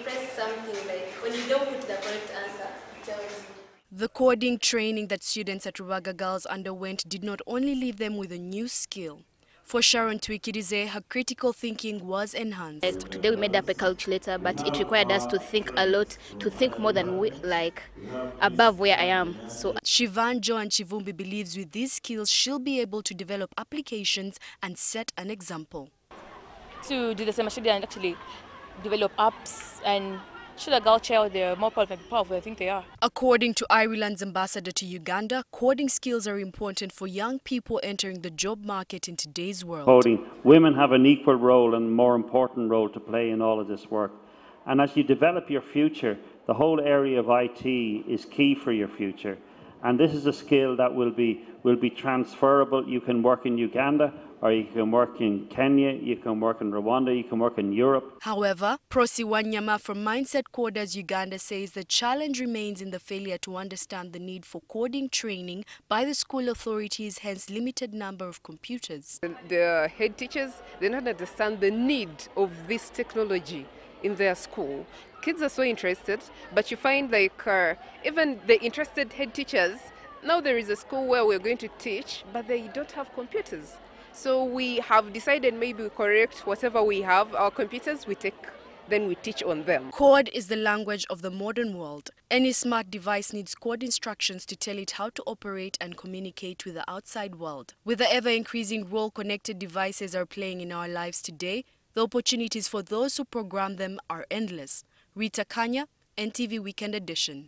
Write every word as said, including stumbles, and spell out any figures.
impress something, like when you don't put the correct answer, it tells you. The coding training that students at Rubaga Girls underwent did not only leave them with a new skill. For Sharon Twikidize, her critical thinking was enhanced. Uh, today we made up a calculator, but it required us to think a lot, to think more than we, like above where I am. So Shivan Jo and Chivumbi believes with these skills she'll be able to develop applications and set an example. To do the same, should and actually develop apps and show the girl child they're more powerful than I think they are. According to Ireland's ambassador to Uganda, coding skills are important for young people entering the job market in today's world. Coding. Women have an equal role and more important role to play in all of this work. And as you develop your future, the whole area of I T is key for your future. And this is a skill that will be, will be transferable. You can work in Uganda, or you can work in Kenya, you can work in Rwanda, you can work in Europe. However, Prosi Wanyama from Mindset Coders Uganda says the challenge remains in the failure to understand the need for coding training by the school authorities, hence limited number of computers. The head teachers, they don't understand the need of this technology in their school. Kids are so interested, but you find like uh, even the interested head teachers, now there is a school where we're going to teach, but they don't have computers. So we have decided maybe we correct whatever we have, our computers we take, then we teach on them. Code is the language of the modern world. Any smart device needs code instructions to tell it how to operate and communicate with the outside world. With the ever-increasing role connected devices are playing in our lives today, the opportunities for those who program them are endless. Rita Kanya, N T V Weekend Edition.